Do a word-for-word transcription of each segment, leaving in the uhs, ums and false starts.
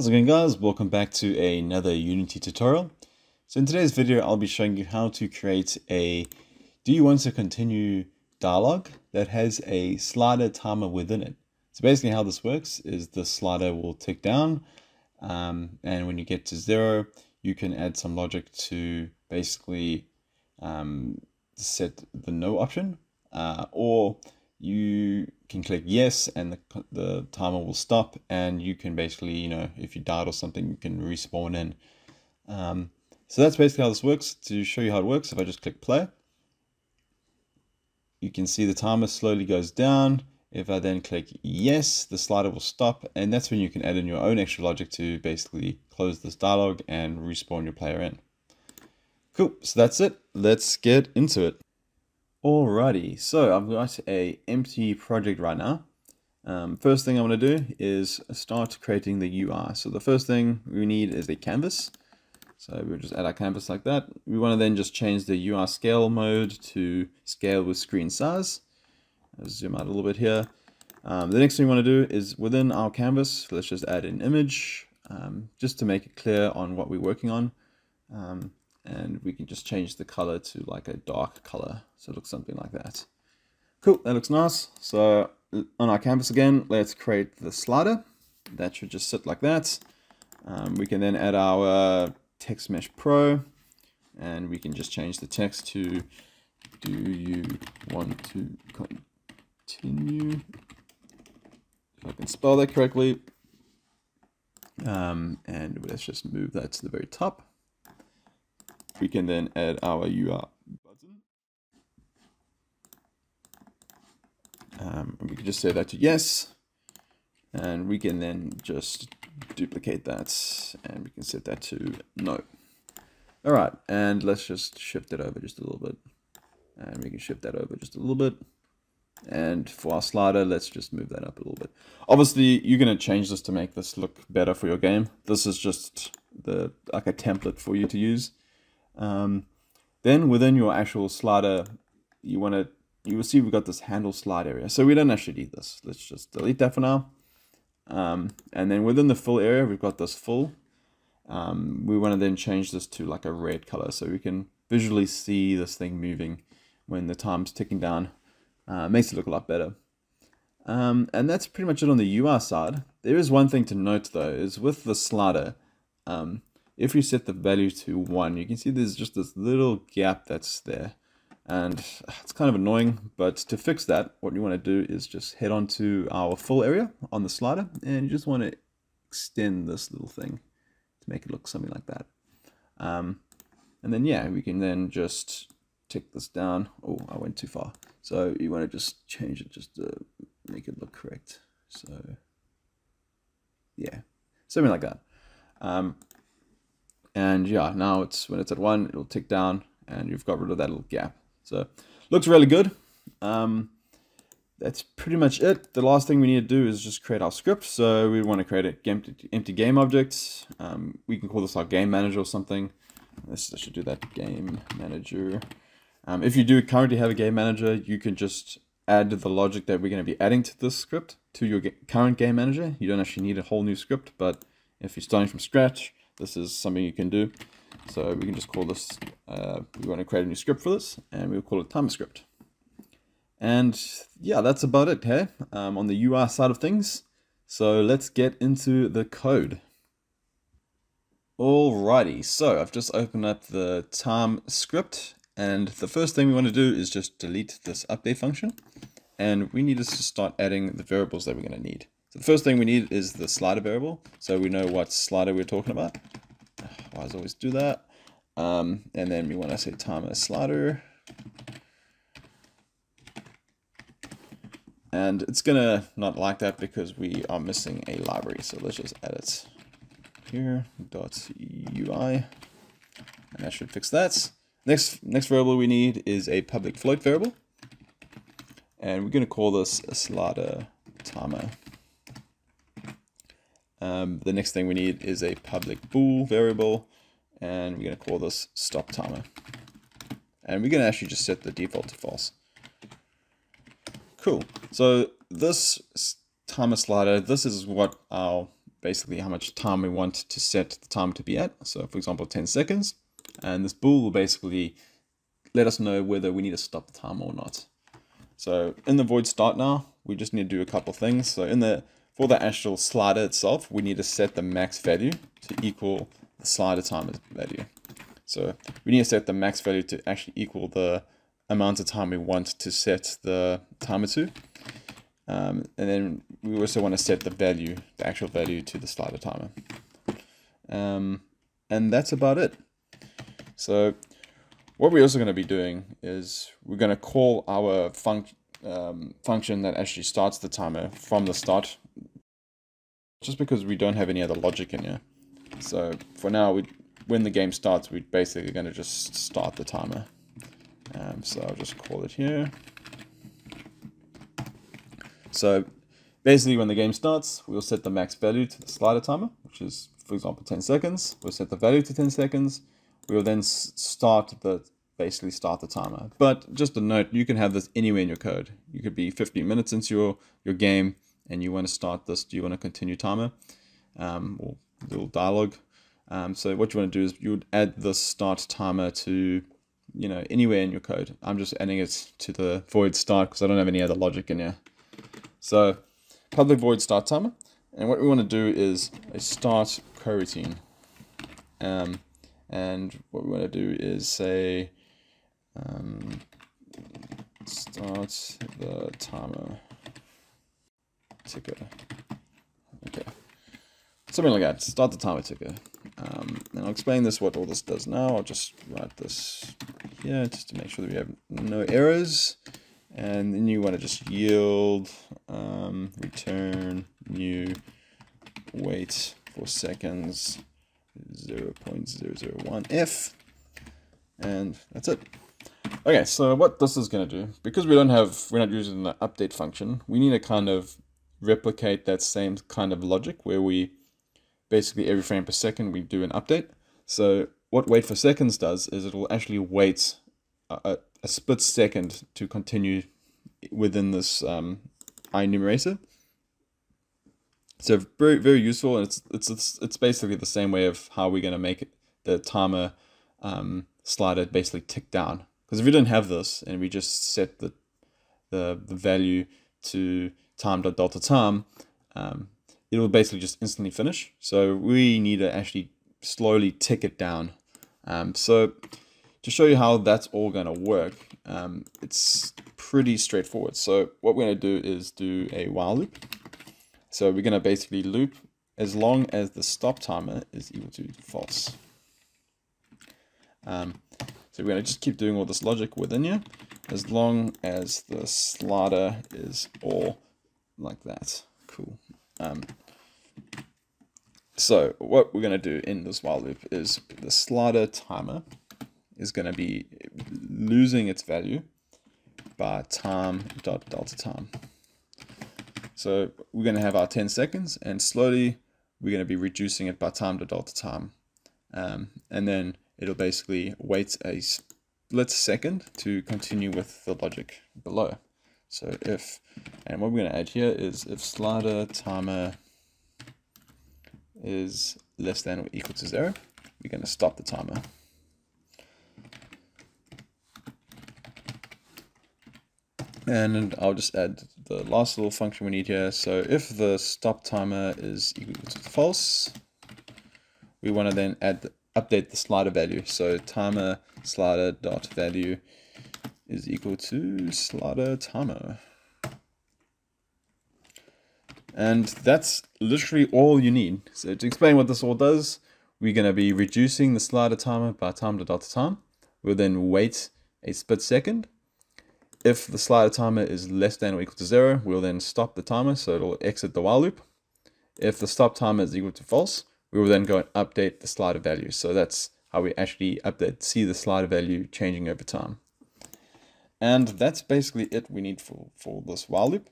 How's it going, guys? Welcome back to another Unity tutorial. So in today's video, I'll be showing you how to create a "Do you want to continue" dialog that has a slider timer within it. So basically how this works is the slider will tick down um, and when you get to zero, you can add some logic to basically um, set the no option uh, or you can click yes and the, the timer will stop, and you can basically, you know, if you died or something, you can respawn in. Um, so that's basically how this works. To show you how it works, if I just click play, you can see the timer slowly goes down. If I then click yes, the slider will stop, and that's when you can add in your own extra logic to basically close this dialog and respawn your player in. Cool, so that's it. Let's get into it. Alrighty, so I've got a empty project right now. Um, first thing I want to do is start creating the U I. So the first thing we need is a canvas. So we'll just add our canvas like that. We want to then just change the U I scale mode to scale with screen size. I'll zoom out a little bit here. Um, the next thing we want to do is within our canvas, let's just add an image um, just to make it clear on what we're working on. Um, And we can just change the color to like a dark color. So it looks something like that. Cool, that looks nice. So on our canvas again, let's create the slider. That should just sit like that. Um, we can then add our uh, Text Mesh Pro, and we can just change the text to "Do you want to continue?" If I can spell that correctly. Um, and let's just move that to the very top. We can then add our U I button. Um, and we can just say that to yes. And we can then just duplicate that, and we can set that to no. All right, and let's just shift it over just a little bit. And we can shift that over just a little bit. And for our slider, let's just move that up a little bit. Obviously, you're going to change this to make this look better for your game. This is just the like a template for you to use. Um, then within your actual slider, you want to, you will see we've got this handle slide area. So we don't actually need this. Let's just delete that for now. Um, and then within the full area, we've got this full. Um, we want to then change this to like a red color so we can visually see this thing moving when the time's ticking down. Uh, makes it look a lot better. Um, and that's pretty much it on the U I side. There is one thing to note though, is with the slider, um, if you set the value to one, you can see there's just this little gap that's there. And it's kind of annoying, but to fix that, what you want to do is just head on to our full area on the slider, and you just want to extend this little thing to make it look something like that. Um, and then, yeah, we can then just tick this down. Oh, I went too far. So you want to just change it just to make it look correct. So, yeah, something like that. Um, And yeah, now it's when it's at one, it'll tick down and you've got rid of that little gap. So looks really good. Um, that's pretty much it. The last thing we need to do is just create our script. So we want to create an empty, empty game object. Um, we can call this our game manager or something. This I should do that game manager. Um, if you do currently have a game manager, you can just add the logic that we're going to be adding to this script to your current game manager. You don't actually need a whole new script, but if you're starting from scratch, this is something you can do. So we can just call this, uh, we want to create a new script for this, and we'll call it timer script. And yeah, that's about it, hey, um, on the U I side of things. So let's get into the code. Alrighty, so I've just opened up the time script, and the first thing we want to do is just delete this update function. And we need us to start adding the variables that we're going to need. So the first thing we need is the slider variable, so we know what slider we're talking about. I always do that. Um, and then we want to say timer slider. And it's going to not like that because we are missing a library. So let's just add it here, dot U I. And that should fix that. Next, next variable we need is a public float variable. And we're going to call this a slider timer. Um, the next thing we need is a public bool variable, and we're going to call this stop timer. And we're going to actually just set the default to false. Cool. So this timer slider, this is what our basically how much time we want to set the time to be at. So for example, ten seconds, and this bool will basically let us know whether we need to stop the time or not. So in the void start now, we just need to do a couple things. So in the, for the actual slider itself, we need to set the max value to equal the slider time value. So we need to set the max value to actually equal the amount of time we want to set the timer to. Um, and then we also want to set the value, the actual value to the slider timer. Um, and that's about it. So what we're also going to be doing is we're going to call our func um, function that actually starts the timer from the start, just because we don't have any other logic in here. So for now, we, when the game starts, we're basically going to just start the timer. Um, so I'll just call it here. So basically when the game starts, we'll set the max value to the slider timer, which is, for example, ten seconds. We'll set the value to ten seconds. We will then start the, basically start the timer. But just a note, you can have this anywhere in your code. You could be fifteen minutes into your, your game and you want to start this. Do you want to continue timer? Um, or little dialogue. Um, so what you want to do is you would add the start timer to, you know, anywhere in your code. I'm just adding it to the void start because I don't have any other logic in here. So public void start timer. And what we want to do is a start coroutine. Um, And what we want to do is say, um, start the timer ticker. Okay. Something like that, start the timer ticker. Um, and I'll explain this, what all this does now. I'll just write this here just to make sure that we have no errors. And then you want to just yield, um, return new, wait for seconds. zero point zero zero one F, and that's it. Okay, so what this is going to do, because we don't have, we're not using the update function, we need to kind of replicate that same kind of logic where we basically every frame per second we do an update. So what wait for seconds does is it will actually wait a, a split second to continue within this um, IEnumerator. So very, very useful, and it's, it's it's it's basically the same way of how we're going to make it, the timer um, slider basically tick down. Because if we didn't have this and we just set the the, the value to time.deltaTime, um, it will basically just instantly finish. So we need to actually slowly tick it down. Um, so to show you how that's all going to work, um, it's pretty straightforward. So what we're going to do is do a while loop. So we're going to basically loop as long as the stop timer is equal to false. Um, so we're going to just keep doing all this logic within here, as long as the slider is all like that. Cool. Um, so what we're going to do in this while loop is the slider timer is going to be losing its value by time.deltaTime. So we're going to have our ten seconds, and slowly we're going to be reducing it by time to delta time. Um, and then it'll basically wait a split second to continue with the logic below. So if, and what we're going to add here is if slider timer is less than or equal to zero, we're going to stop the timer. And I'll just add the last little function we need here. So if the stop timer is equal to false, we want to then add the, update the slider value. So timer slider dot value is equal to slider timer. And that's literally all you need. So to explain what this all does, we're going to be reducing the slider timer by time to dot time. We'll then wait a split second. If the slider timer is less than or equal to zero, we'll then stop the timer, so it'll exit the while loop. If the stop timer is equal to false, we will then go and update the slider value. So that's how we actually update, see the slider value changing over time. And that's basically it we need for, for this while loop.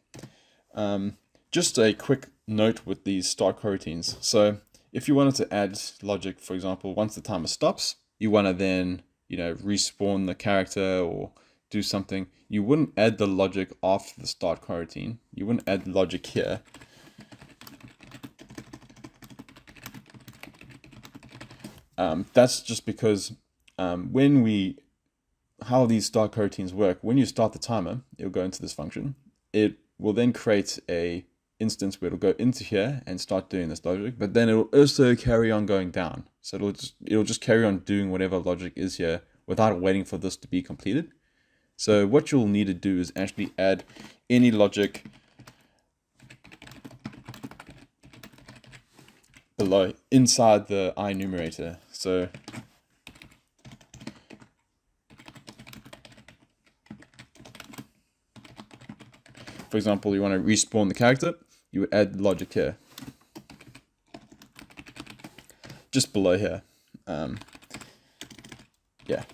Um, just a quick note with these start coroutines. So if you wanted to add logic, for example, once the timer stops, you want to then, you know, respawn the character or do something, you wouldn't add the logic after the start coroutine. You wouldn't add logic here. Um, that's just because um, when we, how these start coroutines work, when you start the timer, it'll go into this function. It will then create a instance where it'll go into here and start doing this logic, but then it'll also carry on going down. So it'll just, it'll just carry on doing whatever logic is here without waiting for this to be completed. So what you'll need to do is actually add any logic below, inside the IEnumerator. So for example, you want to respawn the character, you would add logic here, just below here. Um, yeah.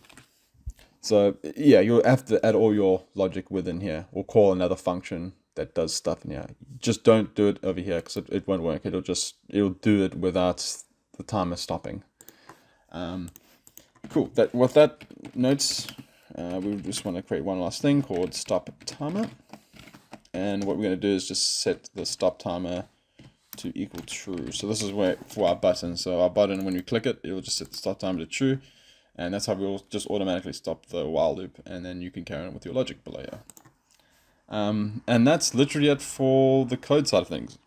So yeah, you'll have to add all your logic within here, or call another function that does stuff in here. Just don't do it over here, because it, it won't work. It'll just, it'll do it without the timer stopping. Um, cool. That, with that notes, uh, we just want to create one last thing called stop timer. And what we're going to do is just set the stop timer to equal true. So this is where for our button. So our button, when we click it, it will just set the stop timer to true. And that's how we'll just automatically stop the while loop. And then you can carry on with your logic below here. Um, and that's literally it for the code side of things.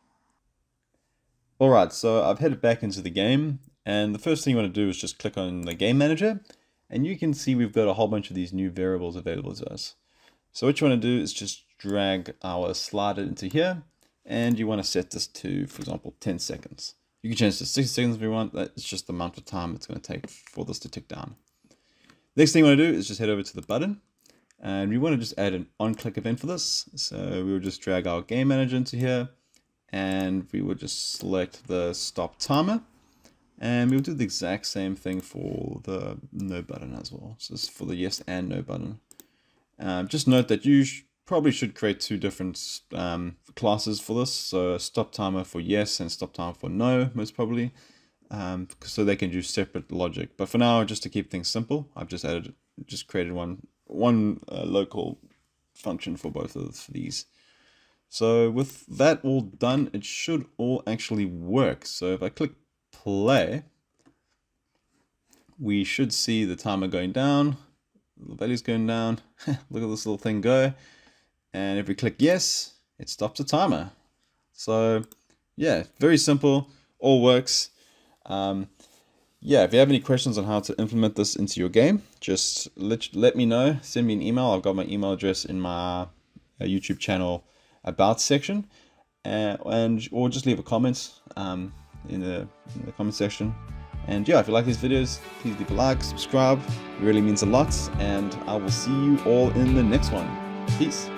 All right, so I've headed back into the game. And the first thing you want to do is just click on the game manager. And you can see we've got a whole bunch of these new variables available to us. So what you want to do is just drag our slider into here, and you want to set this to, for example, ten seconds. You can change to sixty seconds if you want. That's just the amount of time it's going to take for this to tick down. Next thing you want to do is just head over to the button, and we want to just add an on-click event for this. So we will just drag our game manager into here, and we will just select the stop timer, and we'll do the exact same thing for the no button as well. So this is for the yes and no button. Um, just note that you sh probably should create two different um, classes for this. So stop timer for yes and stop timer for no, most probably. Um, so they can do separate logic. But for now, just to keep things simple, I've just added, just created one, one uh, local function for both of these. So with that all done, it should all actually work. So if I click play, we should see the timer going down. The value's going down. Look at this little thing go. And if we click yes, it stops the timer. So yeah, very simple, all works. Um, yeah, if you have any questions on how to implement this into your game, just let, let me know, send me an email. I've got my email address in my YouTube channel about section, uh, and or just leave a comment um, in, the, in the comment section. And yeah, if you like these videos, please leave a like, subscribe. It really means a lot, and I will see you all in the next one. Peace.